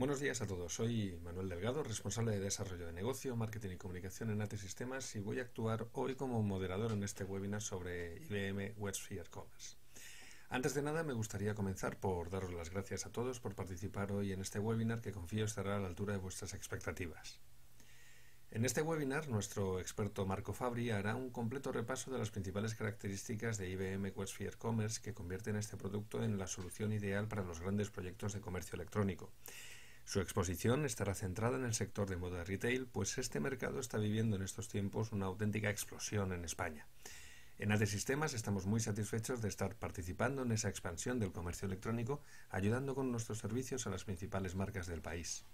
Buenos días a todos, soy Manuel Delgado, responsable de desarrollo de negocio, marketing y comunicación en atSistemas, y voy a actuar hoy como moderador en este webinar sobre IBM WebSphere Commerce. Antes de nada, me gustaría comenzar por daros las gracias a todos por participar hoy en este webinar que confío estará a la altura de vuestras expectativas. En este webinar, nuestro experto Marco Fabri hará un completo repaso de las principales características de IBM WebSphere Commerce que convierten este producto en la solución ideal para los grandes proyectos de comercio electrónico. Su exposición estará centrada en el sector de moda retail, pues este mercado está viviendo en estos tiempos una auténtica explosión en España. En atSistemas estamos muy satisfechos de estar participando en esa expansión del comercio electrónico, ayudando con nuestros servicios a las principales marcas del país.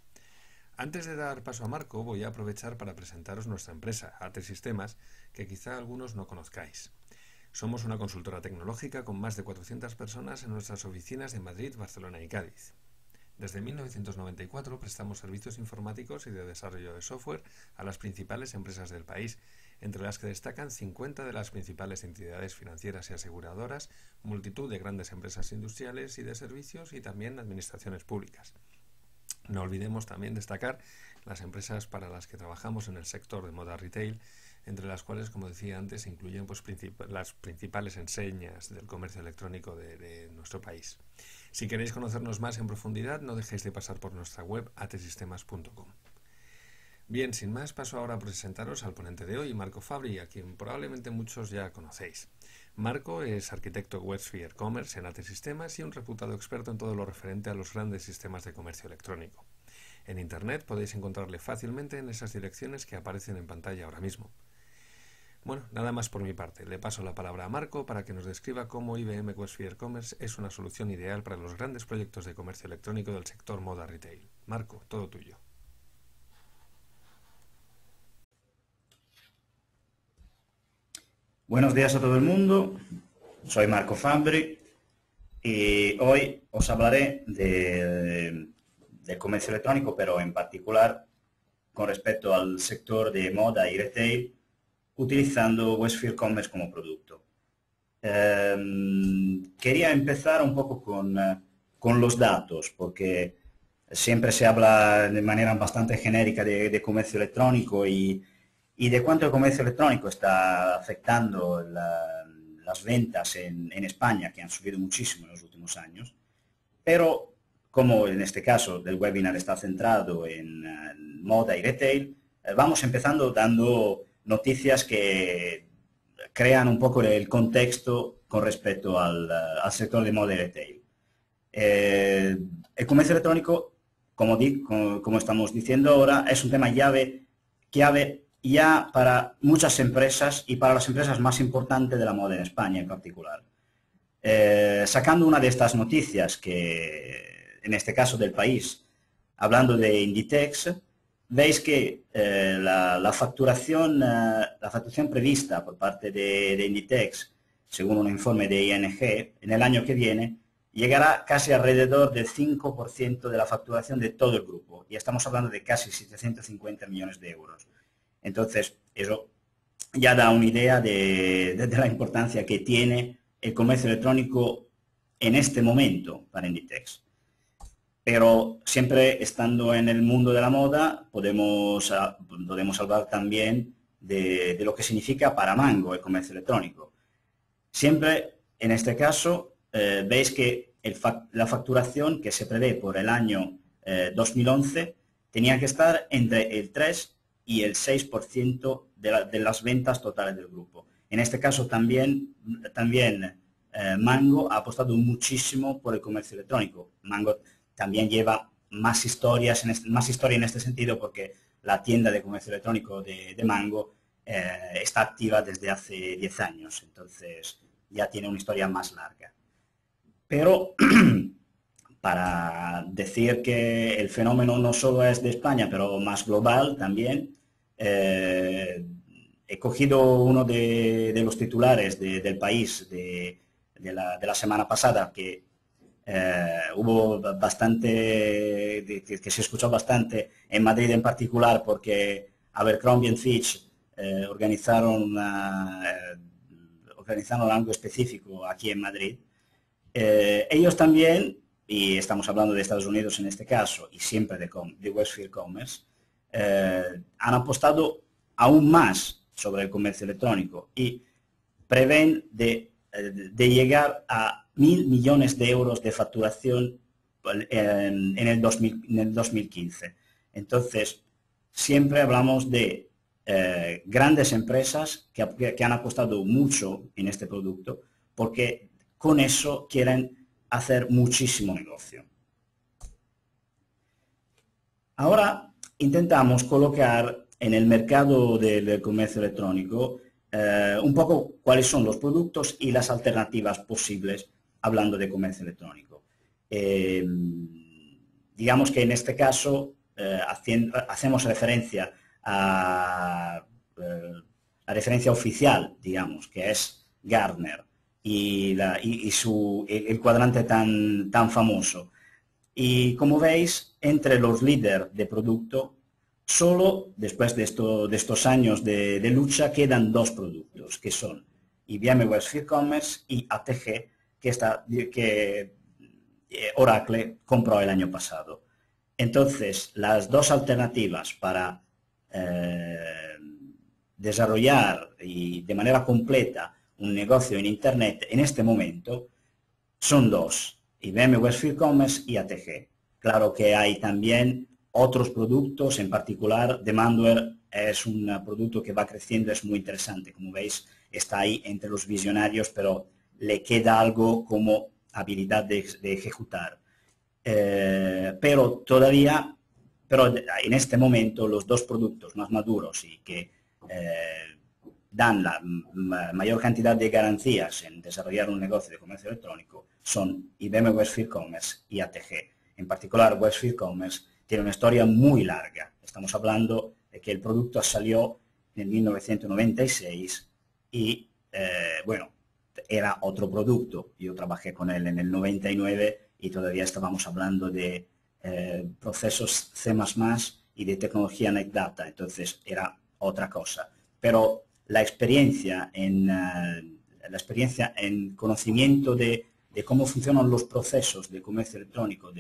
Antes de dar paso a Marco, voy a aprovechar para presentaros nuestra empresa, atSistemas, que quizá algunos no conozcáis. Somos una consultora tecnológica con más de 400 personas en nuestras oficinas de Madrid, Barcelona y Cádiz. Desde 1994 prestamos servicios informáticos y de desarrollo de software a las principales empresas del país, entre las que destacan 50 de las principales entidades financieras y aseguradoras, multitud de grandes empresas industriales y de servicios y también administraciones públicas. No olvidemos también destacar las empresas para las que trabajamos en el sector de moda retail, entre las cuales, como decía antes, se incluyen pues, las principales enseñas del comercio electrónico de nuestro país. Si queréis conocernos más en profundidad, no dejéis de pasar por nuestra web atSistemas.com. Bien, sin más, paso ahora a presentaros al ponente de hoy, Marco Fabri, a quien probablemente muchos ya conocéis. Marco es arquitecto WebSphere Commerce en atSistemas y un reputado experto en todo lo referente a los grandes sistemas de comercio electrónico. En Internet podéis encontrarle fácilmente en esas direcciones que aparecen en pantalla ahora mismo. Bueno, nada más por mi parte. Le paso la palabra a Marco para que nos describa cómo IBM WebSphere Commerce es una solución ideal para los grandes proyectos de comercio electrónico del sector moda retail. Marco, todo tuyo. Buenos días a todo el mundo, soy Marco Fabri y hoy os hablaré del comercio electrónico, pero en particular con respecto al sector de moda y retail, utilizando WebSphere Commerce como producto. Quería empezar un poco con los datos, porque siempre se habla de manera bastante genérica de comercio electrónico y de cuánto el comercio electrónico está afectando las ventas en España, que han subido muchísimo en los últimos años. Pero, como en este caso el webinar está centrado en moda y retail, vamos empezando dando noticias que crean un poco el contexto con respecto al sector de moda y retail. El comercio electrónico, como estamos diciendo ahora, es un tema clave ya para muchas empresas y para las empresas más importantes de la moda en España en particular. Sacando una de estas noticias, que en este caso del país, hablando de Inditex, veis que la facturación prevista por parte de Inditex, según un informe de ING, en el año que viene, llegará casi alrededor del 5% de la facturación de todo el grupo. Y estamos hablando de casi 750 millones de euros. Entonces, eso ya da una idea de la importancia que tiene el comercio electrónico en este momento para Inditex. Pero siempre estando en el mundo de la moda, podemos hablar también de lo que significa para Mango el comercio electrónico. Siempre, en este caso, veis que la facturación que se prevé por el año 2011 tenía que estar entre el 3% y el 6% de las ventas totales del grupo. En este caso también Mango ha apostado muchísimo por el comercio electrónico. Mango también lleva más historia en este sentido, porque la tienda de comercio electrónico de Mango está activa desde hace 10 años, entonces ya tiene una historia más larga. Pero para decir que el fenómeno no solo es de España, pero más global también, he cogido uno de los titulares del país de la semana pasada, que hubo bastante, que se escuchó bastante en Madrid en particular, porque Abercrombie & Fitch organizaron algo específico aquí en Madrid. Ellos también y estamos hablando de Estados Unidos en este caso, y siempre de Westfield Commerce, han apostado aún más sobre el comercio electrónico y prevén de llegar a 1.000 millones de euros de facturación en el 2015. Entonces, siempre hablamos de grandes empresas que han apostado mucho en este producto porque con eso quieren hacer muchísimo negocio. Ahora intentamos colocar en el mercado del comercio electrónico un poco cuáles son los productos y las alternativas posibles hablando de comercio electrónico. Digamos que en este caso hacemos referencia a la referencia oficial, digamos, que es Gartner y el cuadrante tan famoso. Y como veis, entre los líderes de producto, solo después de estos años de lucha quedan dos productos, que son IBM WebSphere Commerce y ATG, que Oracle compró el año pasado. Entonces, las dos alternativas para desarrollar y de manera completa un negocio en Internet en este momento son dos, IBM WebSphere Commerce y ATG. Claro que hay también otros productos, en particular Demandware es un producto que va creciendo, es muy interesante, como veis está ahí entre los visionarios, pero le queda algo como habilidad de ejecutar. Pero en este momento los dos productos más maduros y que dan la mayor cantidad de garantías en desarrollar un negocio de comercio electrónico son IBM WebSphere Commerce y ATG. En particular WebSphere Commerce tiene una historia muy larga. Estamos hablando de que el producto salió en 1996 y, bueno, era otro producto. Yo trabajé con él en el 99 y todavía estábamos hablando de procesos C++ y de tecnología Net Data. Entonces, era otra cosa. Pero la experiencia en conocimiento de cómo funcionan los procesos de comercio electrónico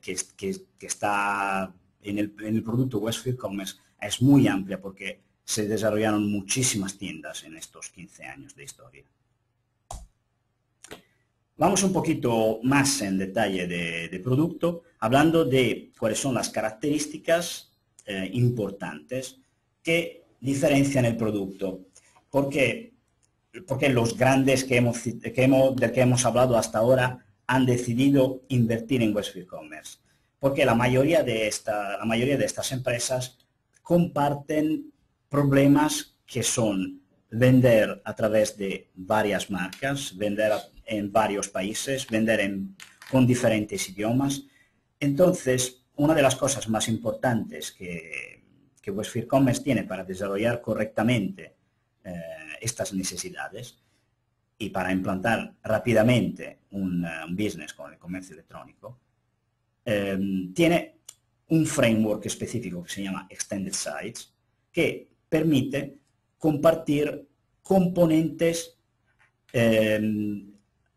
que está en el producto Westfield Commerce es muy amplia porque se desarrollaron muchísimas tiendas en estos 15 años de historia. Vamos un poquito más en detalle de producto, hablando de cuáles son las características importantes que diferencian el producto. Porque los grandes del que hemos hablado hasta ahora han decidido invertir en Westfield Commerce, porque la mayoría de estas empresas comparten problemas que son vender a través de varias marcas, vender en varios países, vender con diferentes idiomas. Entonces, una de las cosas más importantes que Westfield Commerce tiene para desarrollar correctamente estas necesidades y para implantar rápidamente un business con el comercio electrónico, tiene un framework específico que se llama Extended Sites, que permite compartir componentes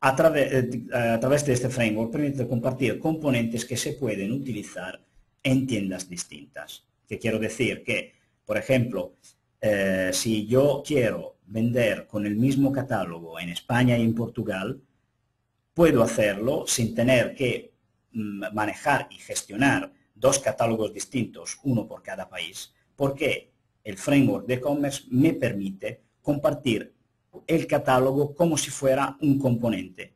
a través de este framework, permite compartir componentes que se pueden utilizar en tiendas distintas. ¿Qué quiero decir? Que, por ejemplo, si yo quiero vender con el mismo catálogo en España y en Portugal, puedo hacerlo sin tener que manejar y gestionar dos catálogos distintos, uno por cada país, porque el framework de commerce me permite compartir el catálogo como si fuera un componente.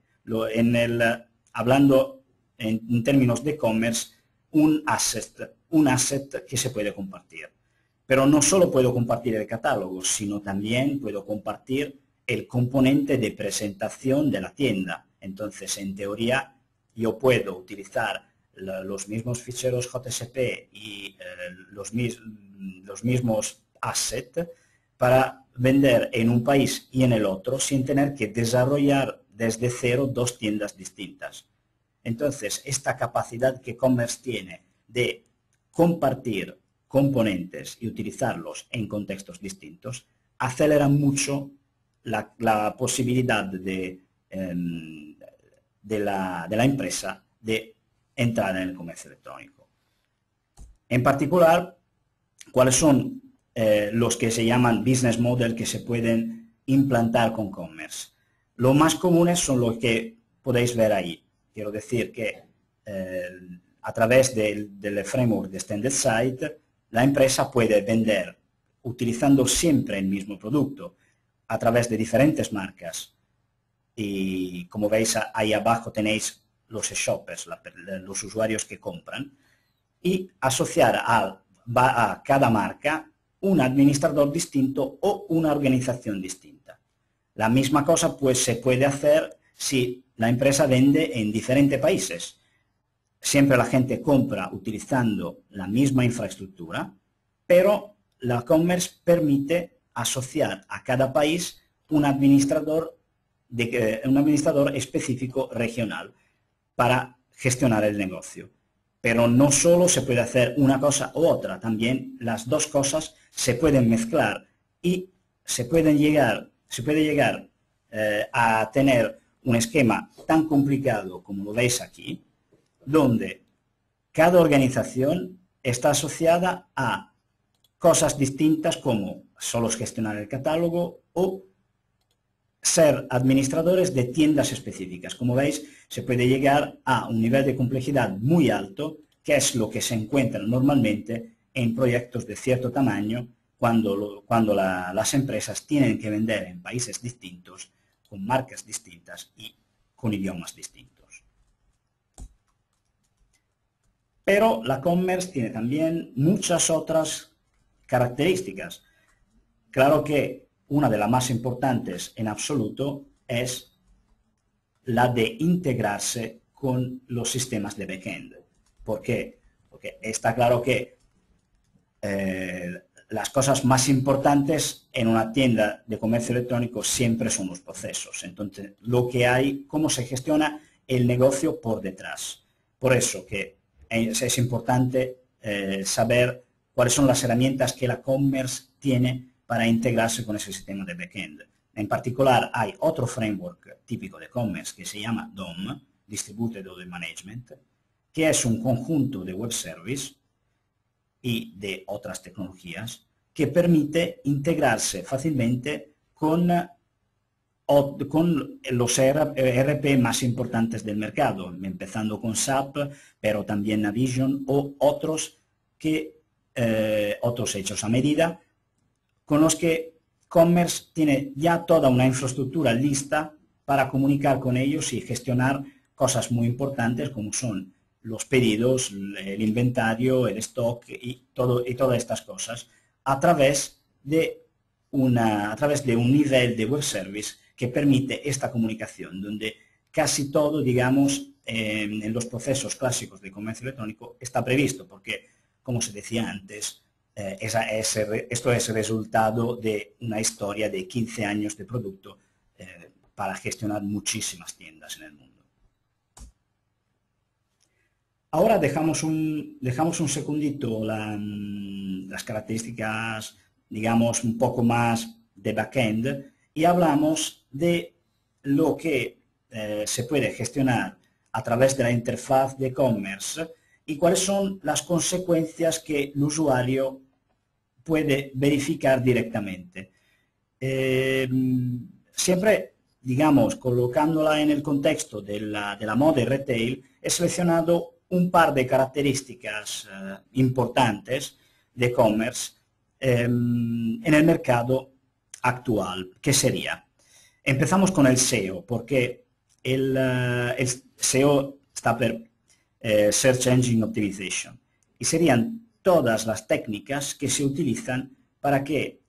Hablando en términos de commerce, un asset que se puede compartir. Pero no solo puedo compartir el catálogo, sino también puedo compartir el componente de presentación de la tienda. Entonces, en teoría, yo puedo utilizar los mismos ficheros JSP y los mismos assets para vender en un país y en el otro sin tener que desarrollar desde cero dos tiendas distintas. Entonces, esta capacidad que Commerce tiene de compartir componentes y utilizarlos en contextos distintos, aceleran mucho la posibilidad de la empresa de entrar en el comercio electrónico. En particular, ¿cuáles son los que se llaman business model que se pueden implantar con commerce? Los más comunes son los que podéis ver ahí. Quiero decir que a través del framework de Extended Site, la empresa puede vender utilizando siempre el mismo producto a través de diferentes marcas. Y como veis ahí abajo tenéis los shoppers, los usuarios que compran, y asociar a cada marca un administrador distinto o una organización distinta. La misma cosa pues se puede hacer si la empresa vende en diferentes países. Siempre la gente compra utilizando la misma infraestructura, pero la commerce permite asociar a cada país un administrador específico regional para gestionar el negocio. Pero no solo se puede hacer una cosa u otra, también las dos cosas se pueden mezclar y se puede llegar a tener un esquema tan complicado como lo veis aquí, donde cada organización está asociada a cosas distintas como solo gestionar el catálogo o ser administradores de tiendas específicas. Como veis, se puede llegar a un nivel de complejidad muy alto, que es lo que se encuentra normalmente en proyectos de cierto tamaño, cuando las empresas tienen que vender en países distintos, con marcas distintas y con idiomas distintos. Pero la commerce tiene también muchas otras características. Claro que una de las más importantes en absoluto es la de integrarse con los sistemas de backend. ¿Por qué? Porque está claro que las cosas más importantes en una tienda de comercio electrónico siempre son los procesos. Entonces, lo que hay, cómo se gestiona el negocio por detrás. Por eso que es importante saber cuáles son las herramientas que la commerce tiene para integrarse con ese sistema de backend. En particular, hay otro framework típico de commerce que se llama DOM, Distributed Order Management, que es un conjunto de web service y de otras tecnologías que permite integrarse fácilmente con los ERP más importantes del mercado, empezando con SAP, pero también Navision o otros hechos a medida, con los que commerce tiene ya toda una infraestructura lista para comunicar con ellos y gestionar cosas muy importantes como son los pedidos, el inventario, el stock y todas estas cosas a través de un nivel de web service que permite esta comunicación, donde casi todo, digamos, en los procesos clásicos de comercio electrónico está previsto, porque, como se decía antes, esto es el resultado de una historia de 15 años de producto para gestionar muchísimas tiendas en el mundo. Ahora dejamos un segundito las características, digamos, un poco más de backend y hablamos de lo que se puede gestionar a través de la interfaz de commerce y cuáles son las consecuencias que el usuario puede verificar directamente. Siempre, digamos, colocándola en el contexto de la moda y retail, he seleccionado un par de características importantes de commerce en el mercado actual, que sería. Empezamos con el SEO, porque el SEO está per Search Engine Optimization, y serían todas las técnicas que se utilizan para que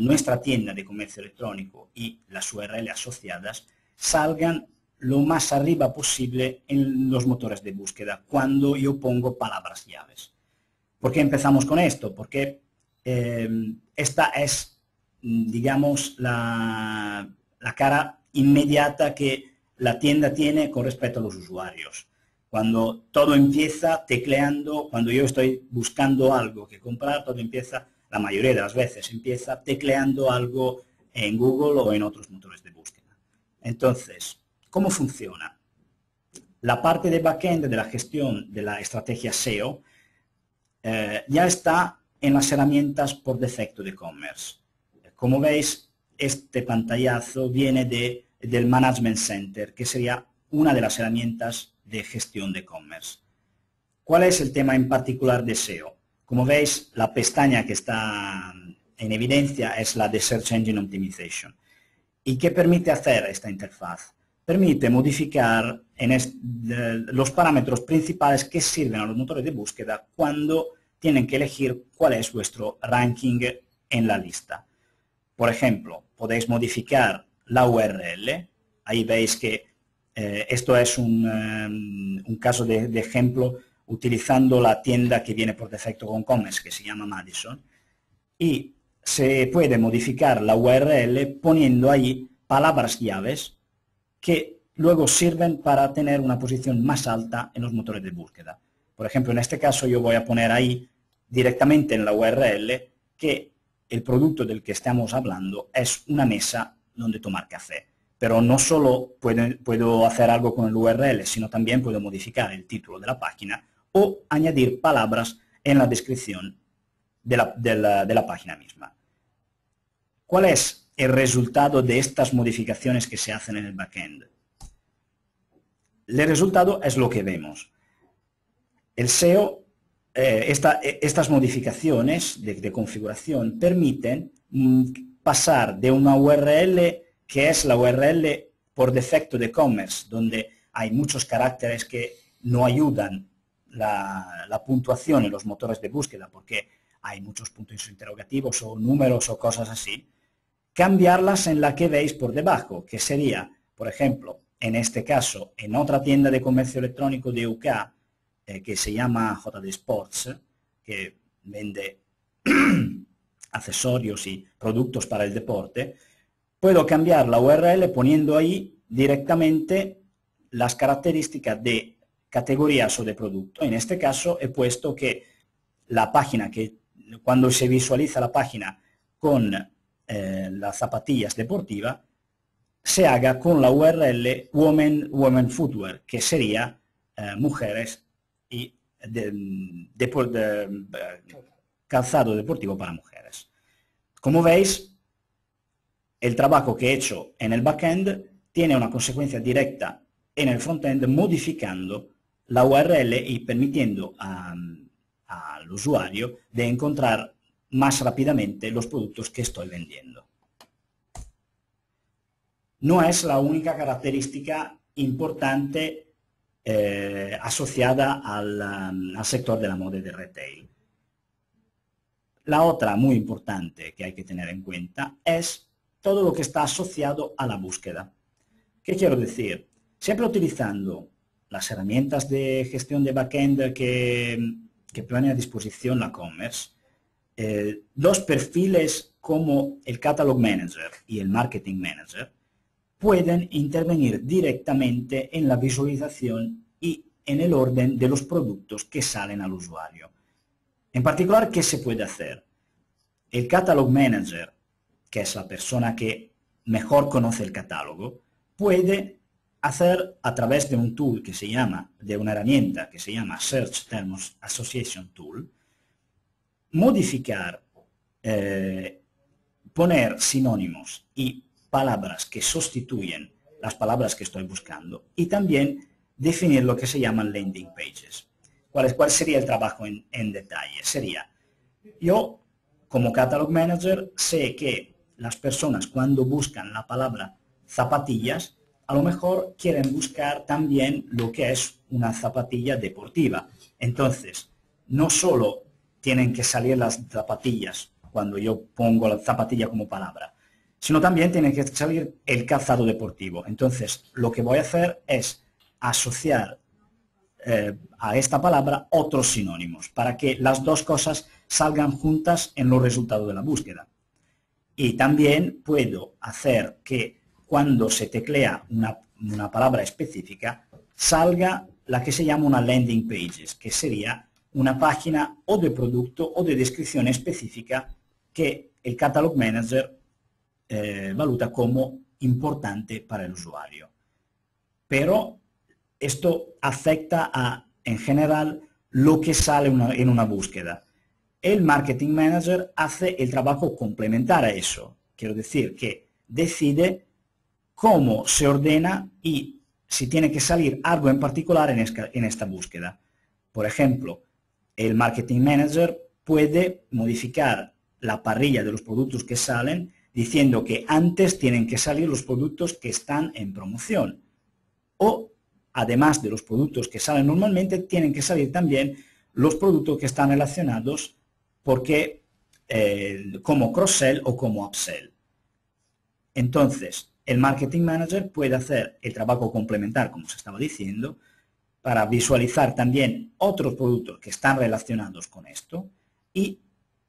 nuestra tienda de comercio electrónico y las URL asociadas salgan lo más arriba posible en los motores de búsqueda cuando yo pongo palabras llaves. ¿Por qué empezamos con esto? Porque esta es, digamos, la cara inmediata que la tienda tiene con respecto a los usuarios. Cuando todo empieza tecleando, cuando yo estoy buscando algo que comprar, todo empieza, la mayoría de las veces, empieza tecleando algo en Google o en otros motores de búsqueda. Entonces, ¿cómo funciona? la parte de backend de la gestión de la estrategia SEO ya está en las herramientas por defecto de e-commerce. Como veis, este pantallazo viene del Management Center, que sería una de las herramientas de gestión de e-commerce. ¿Cuál es el tema en particular de SEO? Como veis, la pestaña que está en evidencia es la de Search Engine Optimization. ¿Y qué permite hacer esta interfaz? Permite modificar los parámetros principales que sirven a los motores de búsqueda cuando tienen que elegir cuál es vuestro ranking en la lista. Por ejemplo, podéis modificar la URL, ahí veis que esto es un caso de ejemplo utilizando la tienda que viene por defecto con Commerce, que se llama Madison, y se puede modificar la URL poniendo ahí palabras claves que luego sirven para tener una posición más alta en los motores de búsqueda. Por ejemplo, en este caso yo voy a poner ahí directamente en la URL que el producto del que estamos hablando es una mesa donde tomar café. Pero no solo puedo hacer algo con el URL, sino también puedo modificar el título de la página o añadir palabras en la descripción de la página misma. ¿Cuál es el resultado de estas modificaciones que se hacen en el backend? El resultado es lo que vemos. El SEO... Estas modificaciones de configuración permiten pasar de una URL que es la URL por defecto de e-commerce, donde hay muchos caracteres que no ayudan la puntuación en los motores de búsqueda porque hay muchos puntos interrogativos o números o cosas así, cambiarlas en la que veis por debajo, que sería, por ejemplo, en este caso, en otra tienda de comercio electrónico de UK, que se llama JD Sports, que vende accesorios y productos para el deporte, puedo cambiar la URL poniendo ahí directamente las características de categorías o de producto. En este caso he puesto que la página, que cuando se visualiza la página con las zapatillas deportivas, se haga con la URL Women Footwear, que sería mujeres y calzado deportivo para mujeres. Como veis, el trabajo que he hecho en el backend tiene una consecuencia directa en el frontend, modificando la URL y permitiendo al usuario de encontrar más rápidamente los productos que estoy vendiendo. No es la única característica importante asociada al sector de la moda y de retail. La otra muy importante que hay que tener en cuenta es todo lo que está asociado a la búsqueda. ¿Qué quiero decir? Siempre utilizando las herramientas de gestión de backend que pone a disposición la Commerce, los perfiles como el Catalog Manager y el Marketing Manager pueden intervenir directamente en la visualización y en el orden de los productos que salen al usuario. En particular, ¿qué se puede hacer? El Catalog Manager, que es la persona que mejor conoce el catálogo, puede hacer a través de un tool que se llama, de una herramienta que se llama Search Terms Association Tool, modificar, poner sinónimos y palabras que sustituyen las palabras que estoy buscando y también definir lo que se llaman landing pages. ¿Cuál sería el trabajo en detalle? Sería, yo como Catalog Manager sé que las personas cuando buscan la palabra zapatillas, a lo mejor quieren buscar también lo que es una zapatilla deportiva. Entonces, no solo tienen que salir las zapatillas cuando yo pongo la zapatilla como palabra, sino también tiene que salir el calzado deportivo. Entonces, lo que voy a hacer es asociar a esta palabra otros sinónimos para que las dos cosas salgan juntas en los resultados de la búsqueda. Y también puedo hacer que cuando se teclea una palabra específica, salga la que se llama una landing page, que sería una página o de producto o de descripción específica que el Catalog Manager valuta como importante para el usuario. Pero Esto afecta a, en general, lo que sale en una búsqueda. El Marketing Manager hace el trabajo complementar a eso. Quiero decir que decide cómo se ordena y si tiene que salir algo en particular en esta búsqueda. Por ejemplo, el Marketing Manager puede modificar la parrilla de los productos que salen diciendo que antes tienen que salir los productos que están en promoción. O, además de los productos que salen normalmente, tienen que salir también los productos que están relacionados porque, como cross-sell o como upsell. Entonces, el Marketing Manager puede hacer el trabajo complementar, como se estaba diciendo, para visualizar también otros productos que están relacionados con esto y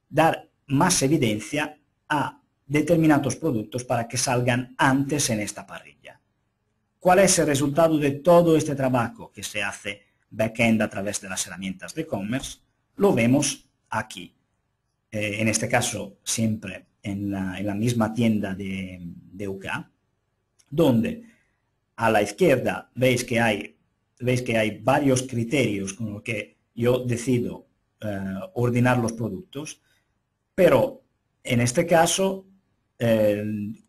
dar más evidencia a determinados productos para que salgan antes en esta parrilla. ¿Cuál es el resultado de todo este trabajo que se hace backend a través de las herramientas de e-commerce? Lo vemos aquí. En este caso, siempre en la misma tienda de UK, donde a la izquierda veis que hay varios criterios con los que yo decido ordenar los productos, pero en este caso,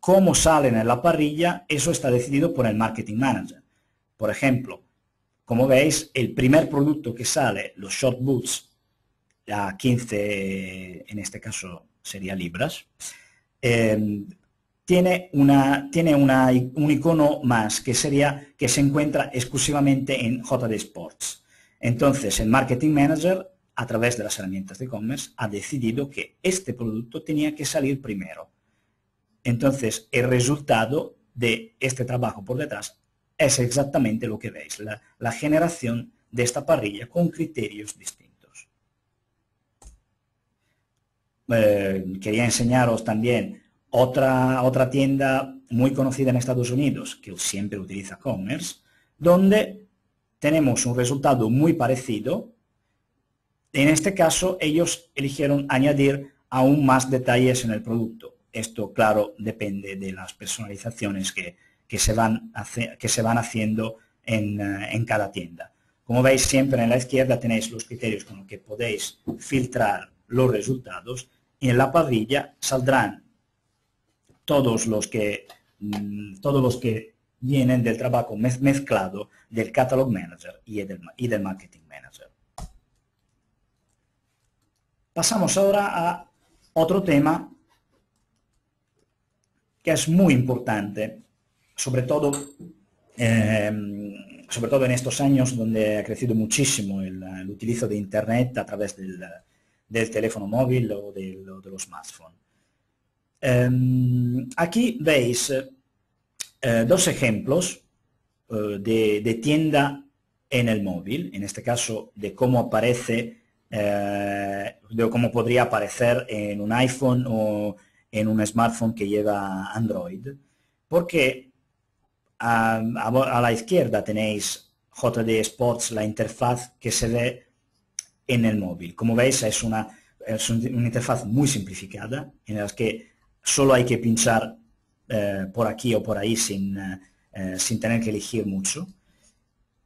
cómo salen en la parrilla, eso está decidido por el Marketing Manager. Por ejemplo, como veis, el primer producto que sale, los short boots, a 15, en este caso sería libras, tiene un icono más que sería que se encuentra exclusivamente en JD Sports. Entonces, el Marketing Manager, a través de las herramientas de e-commerce, ha decidido que este producto tenía que salir primero. Entonces, el resultado de este trabajo por detrás es exactamente lo que veis, la generación de esta parrilla con criterios distintos. Quería enseñaros también otra tienda muy conocida en Estados Unidos, que siempre utiliza e-commerce, donde tenemos un resultado muy parecido. En este caso, ellos eligieron añadir aún más detalles en el producto. Esto, claro, depende de las personalizaciones que se van haciendo en cada tienda. Como veis, siempre en la izquierda tenéis los criterios con los que podéis filtrar los resultados y en la parrilla saldrán todos los que vienen del trabajo mezclado del Catalog Manager y del Marketing Manager. Pasamos ahora a otro tema que es muy importante, sobre todo en estos años donde ha crecido muchísimo el utilizo de Internet a través del teléfono móvil o de los smartphones. Aquí veis dos ejemplos de tienda en el móvil, en este caso de cómo aparece, de cómo podría aparecer en un iPhone o en un smartphone que lleva Android, porque a la izquierda tenéis JD Sports, la interfaz que se ve en el móvil. Como veis, es una interfaz muy simplificada en la que solo hay que pinchar por aquí o por ahí sin tener que elegir mucho.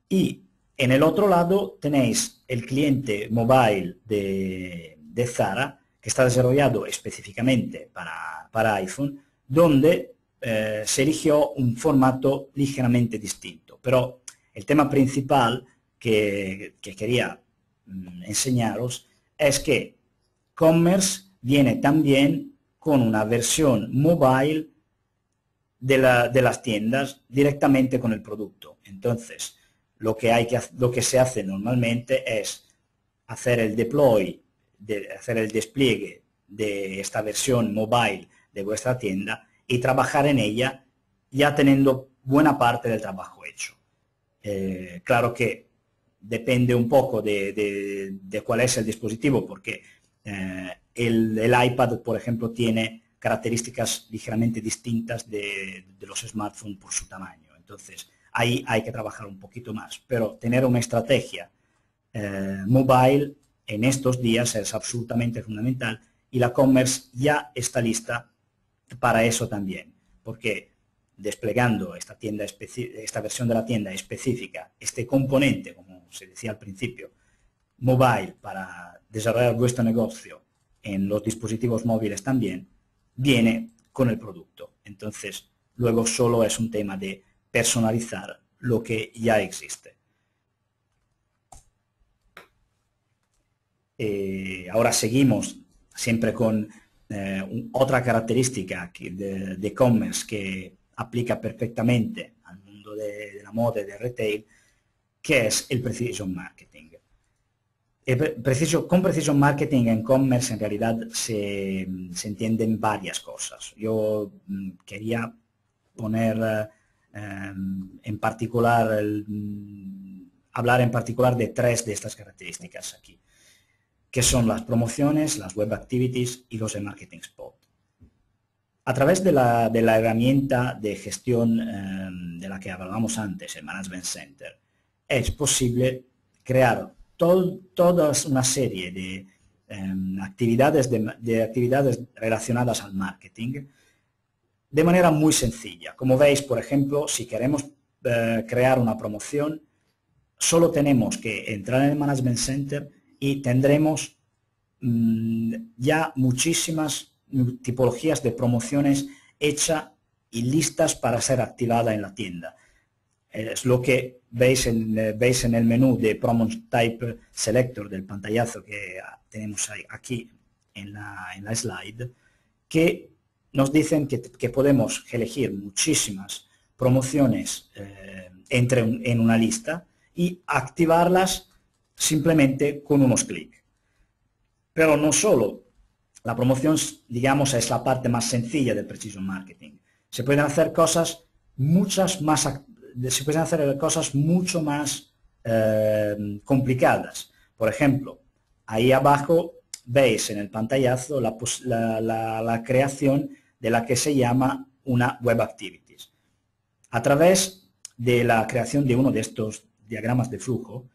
Y en el otro lado tenéis el cliente mobile de Zara, que está desarrollado específicamente para iPhone, donde se eligió un formato ligeramente distinto. Pero el tema principal que quería enseñaros es que e-commerce viene también con una versión mobile de las tiendas directamente con el producto. Entonces, lo que se hace normalmente es hacer el deploy, hacer el despliegue de esta versión mobile de vuestra tienda y trabajar en ella ya teniendo buena parte del trabajo hecho. Claro que depende un poco de cuál es el dispositivo, porque el iPad, por ejemplo, tiene características ligeramente distintas de los smartphones por su tamaño. Entonces, ahí hay que trabajar un poquito más. Pero tener una estrategia mobile en estos días es absolutamente fundamental y la e-commerce ya está lista para eso también. Porque desplegando esta tienda, esta versión de la tienda específica, este componente, como se decía al principio, mobile para desarrollar vuestro negocio en los dispositivos móviles también, viene con el producto. Entonces, luego solo es un tema de personalizar lo que ya existe. Ahora seguimos siempre con otra característica de e-commerce que aplica perfectamente al mundo de la moda y del retail, que es el Precision Marketing. Con Precision Marketing en commerce en realidad se entienden varias cosas. Yo quería poner en particular, hablar en particular de tres de estas características aquí, que son las promociones, las web activities y los marketing spot. A través de la herramienta de gestión de la que hablábamos antes, el Management Center, es posible crear todas una serie de actividades relacionadas al marketing de manera muy sencilla. Como veis, por ejemplo, si queremos crear una promoción, solo tenemos que entrar en el Management Center y tendremos ya muchísimas tipologías de promociones hechas y listas para ser activada en la tienda. Es lo que veis en el menú de Promotion Type Selector del pantallazo que tenemos aquí en la slide, que nos dicen que podemos elegir muchísimas promociones en una lista y activarlas simplemente con unos clics. Pero no solo, la promoción, digamos, es la parte más sencilla del Precision Marketing. Se pueden hacer cosas mucho más complicadas. Por ejemplo, ahí abajo veis en el pantallazo la creación de la que se llama una Web Activities. A través de la creación de uno de estos diagramas de flujo,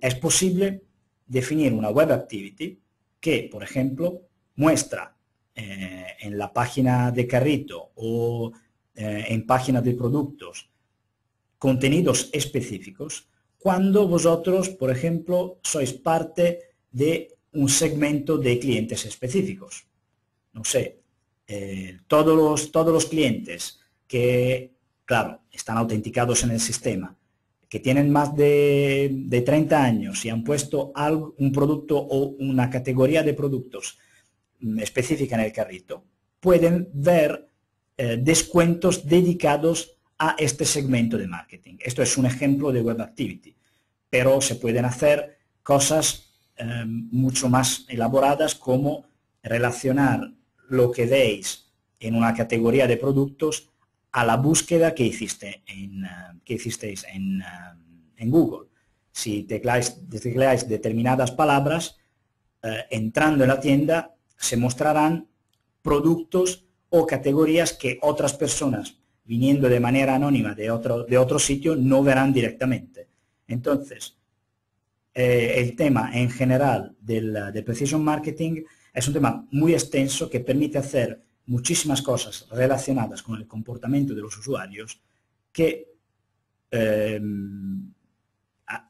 es posible definir una Web Activity que, por ejemplo, muestra en la página de carrito o en página de productos contenidos específicos cuando vosotros, por ejemplo, sois parte de un segmento de clientes específicos. No sé, todos los clientes que, claro, están autenticados en el sistema, que tienen más de 30 años y han puesto un producto o una categoría de productos específica en el carrito, pueden ver descuentos dedicados a este segmento de marketing. Esto es un ejemplo de Web Activity, pero se pueden hacer cosas mucho más elaboradas, como relacionar lo que veis en una categoría de productos a la búsqueda que hicisteis en Google. Si tecleáis determinadas palabras, entrando en la tienda se mostrarán productos o categorías que otras personas, viniendo de manera anónima de otro sitio, no verán directamente. Entonces, el tema en general del Precision Marketing es un tema muy extenso que permite hacer muchísimas cosas relacionadas con el comportamiento de los usuarios que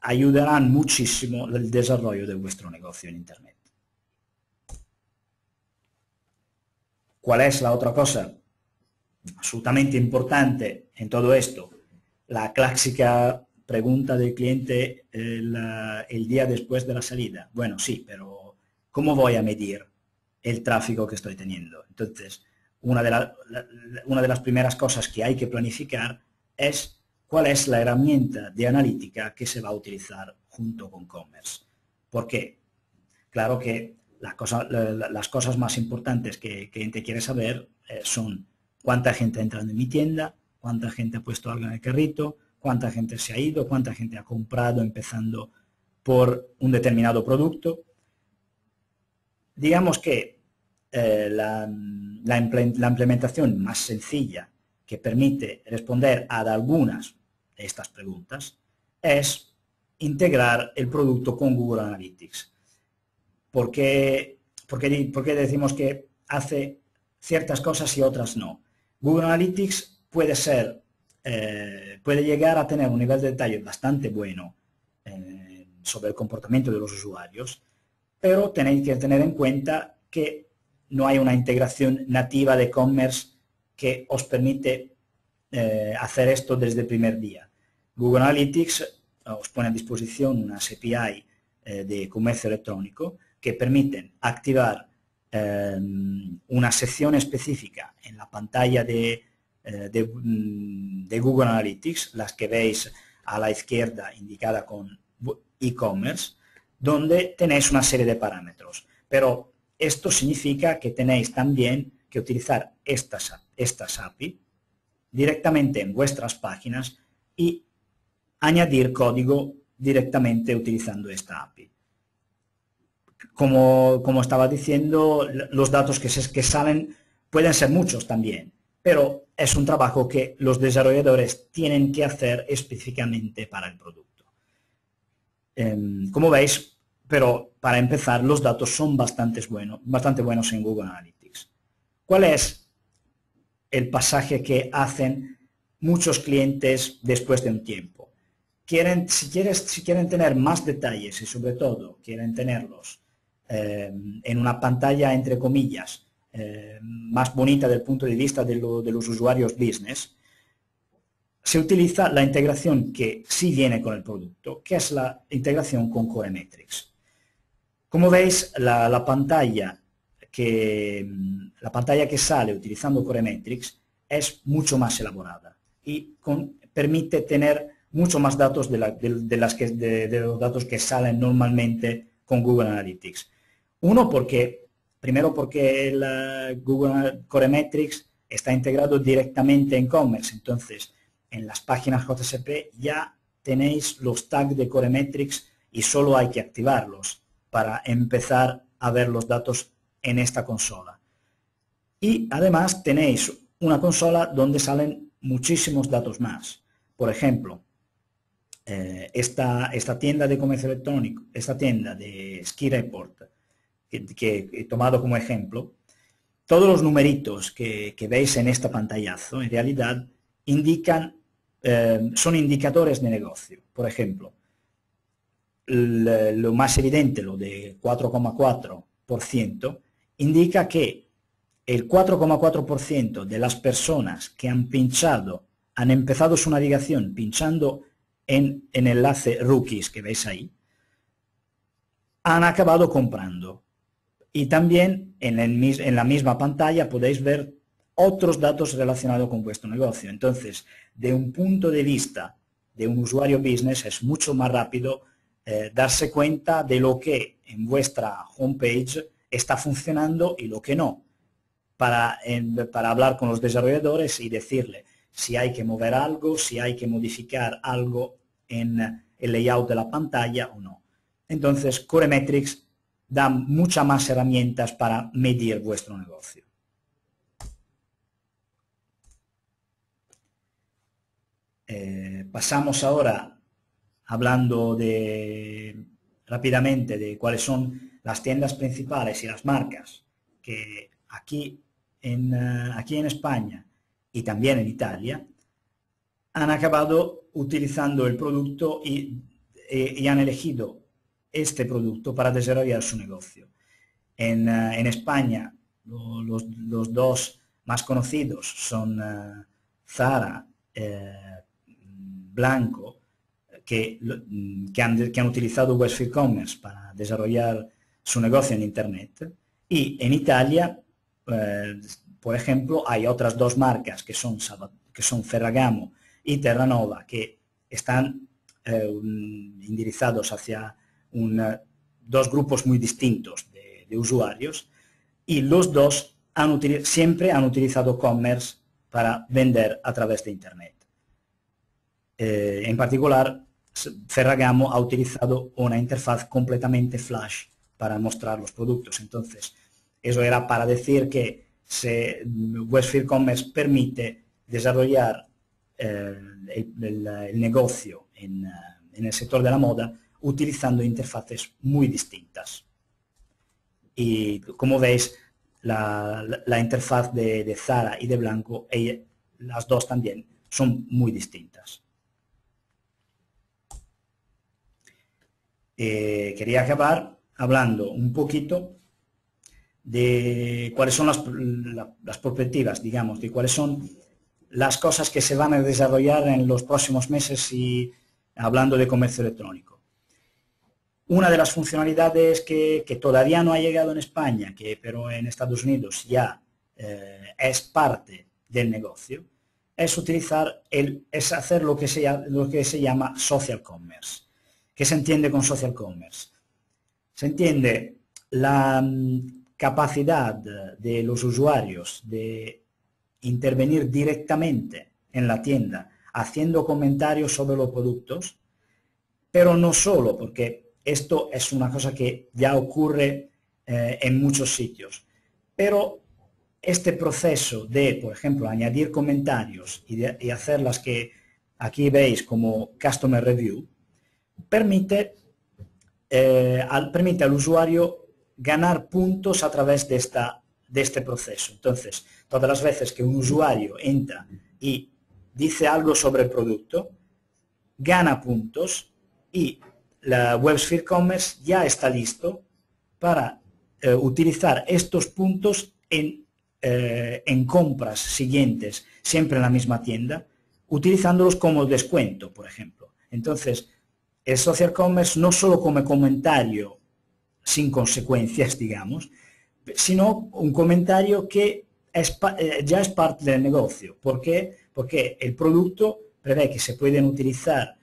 ayudarán muchísimo el desarrollo de vuestro negocio en Internet. ¿Cuál es la otra cosa absolutamente importante en todo esto? La clásica pregunta del cliente el día después de la salida. Bueno, sí, pero ¿cómo voy a medir el tráfico que estoy teniendo? Entonces, una de las primeras cosas que hay que planificar es cuál es la herramienta de analítica que se va a utilizar junto con Commerce. Porque, claro que las cosas más importantes que el cliente quiere saber son cuánta gente ha entrado en mi tienda, cuánta gente ha puesto algo en el carrito, cuánta gente se ha ido, cuánta gente ha comprado empezando por un determinado producto. Digamos que la implementación más sencilla que permite responder a algunas de estas preguntas es integrar el producto con Google Analytics. ¿Por qué decimos que hace ciertas cosas y otras no? Google Analytics puede ser, puede llegar a tener un nivel de detalle bastante bueno sobre el comportamiento de los usuarios, pero tenéis que tener en cuenta que no hay una integración nativa de commerce que os permite hacer esto desde el primer día. Google Analytics os pone a disposición unas API de comercio electrónico que permiten activar una sección específica en la pantalla de Google Analytics, las que veis a la izquierda indicada con e-commerce, donde tenéis una serie de parámetros. Pero esto significa que tenéis también que utilizar estas API directamente en vuestras páginas y añadir código directamente utilizando esta API. Como estaba diciendo, los datos que salen pueden ser muchos también, pero es un trabajo que los desarrolladores tienen que hacer específicamente para el producto. Como veis, pero para empezar, los datos son bastante buenos en Google Analytics. ¿Cuál es el pasaje que hacen muchos clientes después de un tiempo? Si quieren tener más detalles y sobre todo quieren tenerlos en una pantalla, entre comillas, más bonita desde el punto de vista de los usuarios business, se utiliza la integración que sí viene con el producto, que es la integración con CoreMetrics. Como veis, la pantalla que sale utilizando CoreMetrics es mucho más elaborada y permite tener mucho más datos de los datos que salen normalmente con Google Analytics. Primero porque el Google CoreMetrics está integrado directamente en Commerce, entonces en las páginas JSP ya tenéis los tags de CoreMetrics y solo hay que activarlos para empezar a ver los datos en esta consola. Y además tenéis una consola donde salen muchísimos datos más. Por ejemplo, esta tienda de comercio electrónico, esta tienda de Ski Report, que he tomado como ejemplo, todos los numeritos que veis en este pantallazo, en realidad, son indicadores de negocio. Por ejemplo, lo más evidente, lo de 4,4%, indica que el 4,4% de las personas que han empezado su navegación pinchando en el enlace Rookies que veis ahí, han acabado comprando. Y también en la misma pantalla podéis ver otros datos relacionados con vuestro negocio. Entonces, de un punto de vista de un usuario business, es mucho más rápido darse cuenta de lo que en vuestra homepage está funcionando y lo que no, para hablar con los desarrolladores y decirle si hay que mover algo, si hay que modificar algo en el layout de la pantalla o no. Entonces, CoreMetrics da muchas más herramientas para medir vuestro negocio. Pasamos ahora hablando rápidamente de cuáles son las tiendas principales y las marcas que aquí en España y también en Italia han acabado utilizando el producto y han elegido este producto para desarrollar su negocio. En España los dos más conocidos son Zara, Blanco, que han utilizado Westfield Commerce para desarrollar su negocio en Internet. Y en Italia, por ejemplo, hay otras dos marcas que son Ferragamo y Terranova, que están indirizados hacia dos grupos muy distintos de usuarios, y los dos siempre han utilizado Commerce para vender a través de Internet. En particular, Ferragamo ha utilizado una interfaz completamente flash para mostrar los productos. Entonces, eso era para decir que Westfield Commerce permite desarrollar el negocio en el sector de la moda utilizando interfaces muy distintas. Y como veis, la interfaz de Zara y de Blanco las dos también son muy distintas. Quería acabar hablando un poquito de cuáles son las perspectivas, digamos, de cuáles son las cosas que se van a desarrollar en los próximos meses y hablando de comercio electrónico. Una de las funcionalidades que todavía no ha llegado en España, pero en Estados Unidos ya es parte del negocio, es utilizar, es hacer lo que se llama social commerce. ¿Qué se entiende con social commerce? Se entiende la capacidad de los usuarios de intervenir directamente en la tienda, haciendo comentarios sobre los productos, pero no solo, porque esto es una cosa que ya ocurre en muchos sitios, pero este proceso de, por ejemplo, añadir comentarios y hacer las que aquí veis como Customer Review, permite al usuario ganar puntos a través de este proceso. Entonces, todas las veces que un usuario entra y dice algo sobre el producto, gana puntos y la WebSphere Commerce ya está listo para utilizar estos puntos en compras siguientes, siempre en la misma tienda, utilizándolos como descuento, por ejemplo. Entonces, el social commerce no solo como comentario sin consecuencias, digamos, sino un comentario que ya es parte del negocio. ¿Por qué? Porque el producto prevé que se pueden utilizar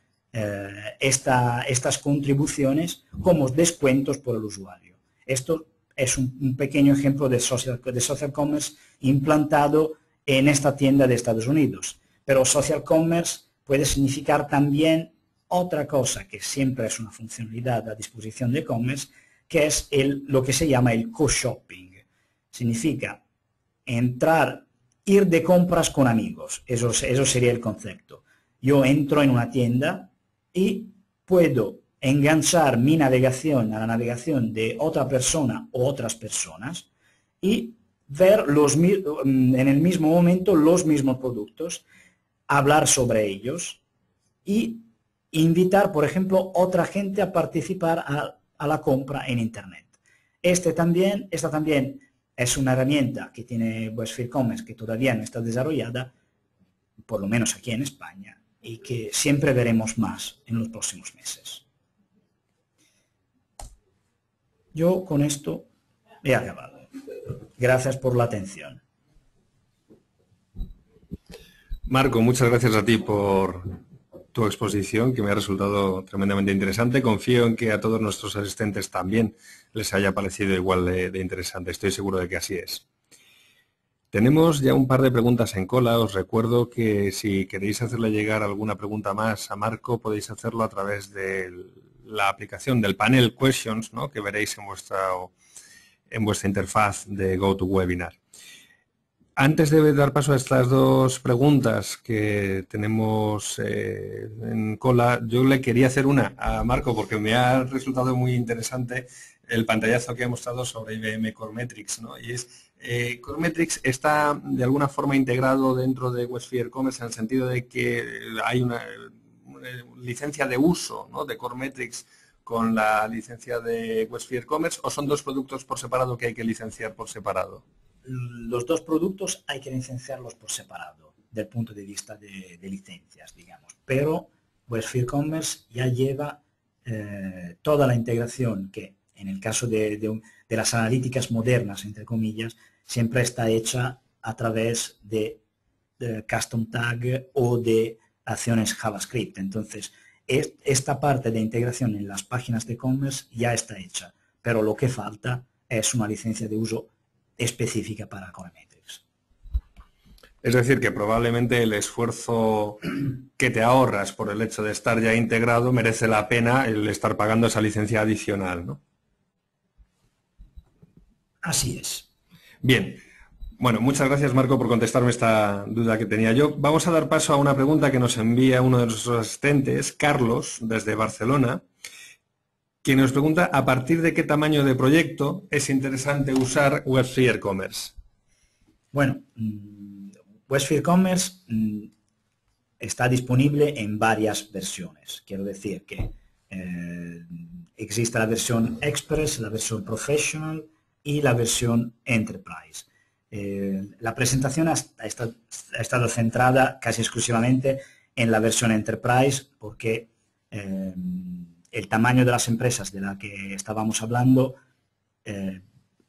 estas contribuciones como descuentos por el usuario. Esto es un pequeño ejemplo de social commerce implantado en esta tienda de Estados Unidos. Pero social commerce puede significar también otra cosa que siempre es una funcionalidad a disposición de e-commerce, que es lo que se llama el co-shopping. Significa ir de compras con amigos, eso sería el concepto. Yo entro en una tienda y puedo enganchar mi navegación a la navegación de otra persona o otras personas y ver en el mismo momento los mismos productos, hablar sobre ellos y invitar, por ejemplo, otra gente a participar a la compra en Internet. Esta también es una herramienta que tiene WebSphere Commerce que todavía no está desarrollada, por lo menos aquí en España, y que siempre veremos más en los próximos meses. Yo con esto he acabado. Gracias por la atención. Marco, muchas gracias a ti por tu exposición, que me ha resultado tremendamente interesante. Confío en que a todos nuestros asistentes también les haya parecido igual de interesante. Estoy seguro de que así es. Tenemos ya un par de preguntas en cola. Os recuerdo que si queréis hacerle llegar alguna pregunta más a Marco, podéis hacerlo a través de la aplicación del panel Questions, ¿no?, que veréis en vuestra interfaz de GoToWebinar. Antes de dar paso a estas dos preguntas que tenemos en cola, yo le quería hacer una a Marco porque me ha resultado muy interesante el pantallazo que ha mostrado sobre IBM CoreMetrics, ¿no? Y es, CoreMetrics está de alguna forma integrado dentro de WebSphere Commerce en el sentido de que hay una licencia de uso, ¿no?, de CoreMetrics con la licencia de WebSphere Commerce, ¿o son dos productos por separado que hay que licenciar por separado? Los dos productos hay que licenciarlos por separado, del punto de vista de licencias, digamos. Pero WebSphere Commerce ya lleva toda la integración que, en el caso de las analíticas modernas, entre comillas, siempre está hecha a través de custom tag o de acciones JavaScript. Entonces, esta parte de integración en las páginas de commerce ya está hecha, pero lo que falta es una licencia de uso específica para CoreMetrics. Es decir, que probablemente el esfuerzo que te ahorras por el hecho de estar ya integrado merece la pena el estar pagando esa licencia adicional, ¿no? Así es. Bien. Bueno, muchas gracias, Marco, por contestarme esta duda que tenía yo. Vamos a dar paso a una pregunta que nos envía uno de nuestros asistentes, Carlos, desde Barcelona, quien nos pregunta a partir de qué tamaño de proyecto es interesante usar WebSphere Commerce. Bueno, Westfield Commerce está disponible en varias versiones. Quiero decir que existe la versión Express, la versión Professional y la versión Enterprise. La presentación ha estado centrada casi exclusivamente en la versión Enterprise porque el tamaño de las empresas de la que estábamos hablando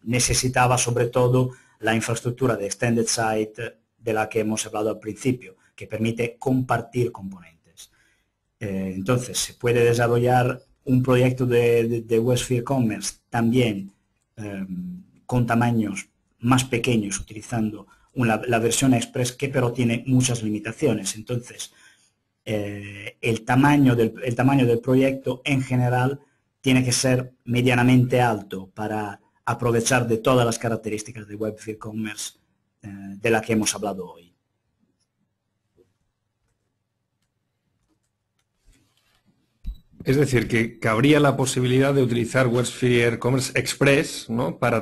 necesitaba sobre todo la infraestructura de Extended Site de la que hemos hablado al principio, que permite compartir componentes. Entonces, se puede desarrollar un proyecto de Westfield Commerce también con tamaños más pequeños, utilizando la versión Express, que pero tiene muchas limitaciones. Entonces, el tamaño del proyecto en general tiene que ser medianamente alto para aprovechar de todas las características de Webfield Commerce de la que hemos hablado hoy. Es decir, que cabría la posibilidad de utilizar Websphere Commerce Express, ¿no?, para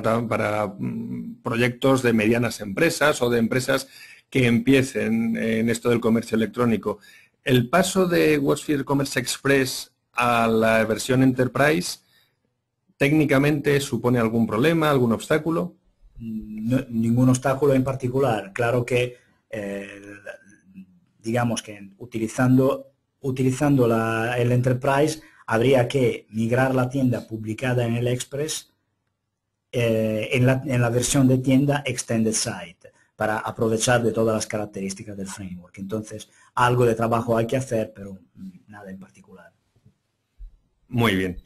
proyectos de medianas empresas o de empresas que empiecen en esto del comercio electrónico. El paso de Websphere Commerce Express a la versión Enterprise, ¿técnicamente supone algún problema, algún obstáculo? No, ningún obstáculo en particular. Claro que, digamos que utilizando el Enterprise, habría que migrar la tienda publicada en el Express en la versión de tienda Extended Site para aprovechar de todas las características del framework. Entonces, algo de trabajo hay que hacer, pero nada en particular. Muy bien.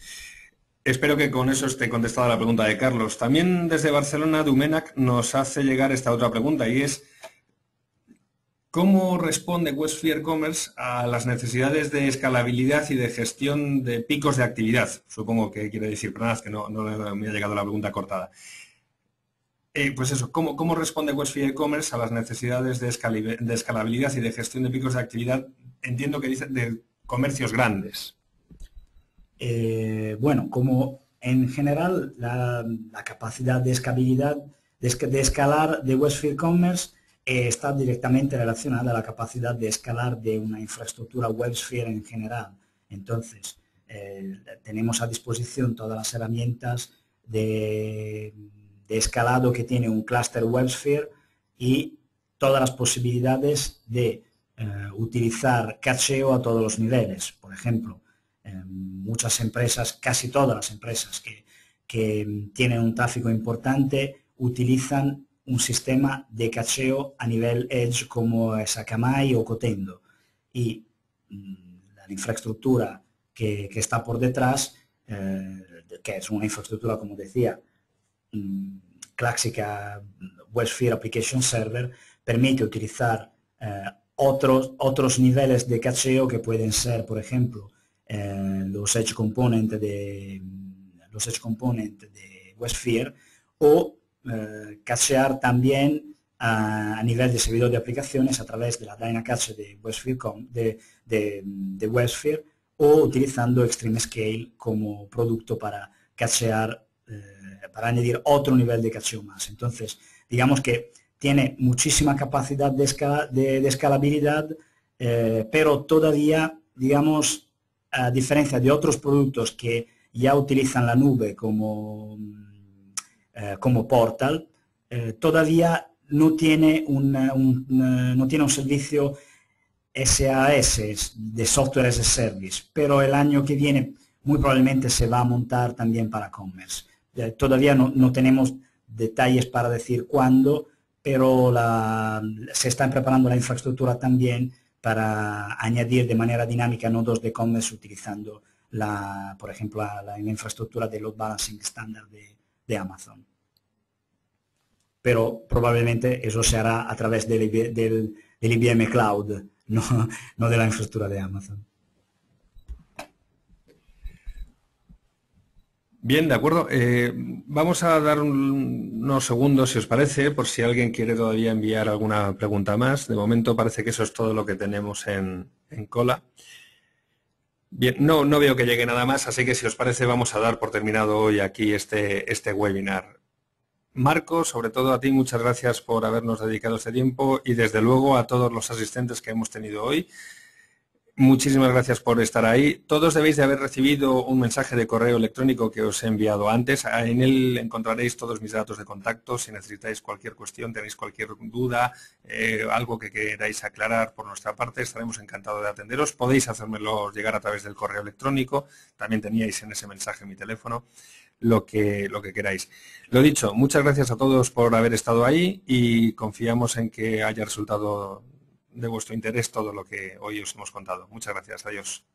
Espero que con eso esté contestada la pregunta de Carlos. También desde Barcelona, Dumenac nos hace llegar esta otra pregunta y es: ¿cómo responde Westfield Commerce a las necesidades de escalabilidad y de gestión de picos de actividad? Supongo que quiere decir, pero nada, es que no me ha llegado la pregunta cortada. Pues eso, ¿cómo responde Westfield Commerce a las necesidades de escalabilidad y de gestión de picos de actividad? Entiendo que dice de comercios grandes. Bueno, como en general la capacidad de escalabilidad, de escalar de Westfield Commerce está directamente relacionada a la capacidad de escalar de una infraestructura WebSphere en general. Entonces, tenemos a disposición todas las herramientas de escalado que tiene un clúster WebSphere y todas las posibilidades de utilizar cacheo a todos los niveles. Por ejemplo, muchas empresas, casi todas las empresas que tienen un tráfico importante utilizan un sistema de cacheo a nivel edge como Sakamai o Cotendo, y la infraestructura que está por detrás, que es una infraestructura, como decía, clásica Websphere Application Server, permite utilizar otros niveles de cacheo que pueden ser, por ejemplo, los edge component de Websphere, o cachear también a nivel de servidor de aplicaciones a través de la Dynacache de Websphere, o utilizando Extreme Scale como producto para cachear, para añadir otro nivel de cacheo más. Entonces, digamos que tiene muchísima capacidad de escalabilidad, pero todavía, digamos, a diferencia de otros productos que ya utilizan la nube como portal, todavía no tiene un servicio SaaS, de Software as a Service, pero el año que viene muy probablemente se va a montar también para Commerce. Todavía no tenemos detalles para decir cuándo, pero se está preparando la infraestructura también para añadir de manera dinámica nodos de Commerce utilizando, por ejemplo, la infraestructura de load balancing estándar de Amazon. Pero probablemente eso se hará a través del IBM Cloud, no de la infraestructura de Amazon. Bien, de acuerdo. Vamos a dar unos segundos, si os parece, por si alguien quiere todavía enviar alguna pregunta más. De momento parece que eso es todo lo que tenemos en cola. Bien, no veo que llegue nada más, así que si os parece vamos a dar por terminado hoy aquí este webinar. Marco, sobre todo a ti, muchas gracias por habernos dedicado este tiempo y desde luego a todos los asistentes que hemos tenido hoy. Muchísimas gracias por estar ahí. Todos debéis de haber recibido un mensaje de correo electrónico que os he enviado antes. En él encontraréis todos mis datos de contacto. Si necesitáis cualquier cuestión, tenéis cualquier duda, algo que queráis aclarar por nuestra parte, estaremos encantados de atenderos. Podéis hacérmelo llegar a través del correo electrónico. También teníais en ese mensaje mi teléfono. Lo que queráis. Lo dicho, muchas gracias a todos por haber estado ahí y confiamos en que haya resultado de vuestro interés todo lo que hoy os hemos contado. Muchas gracias. Adiós.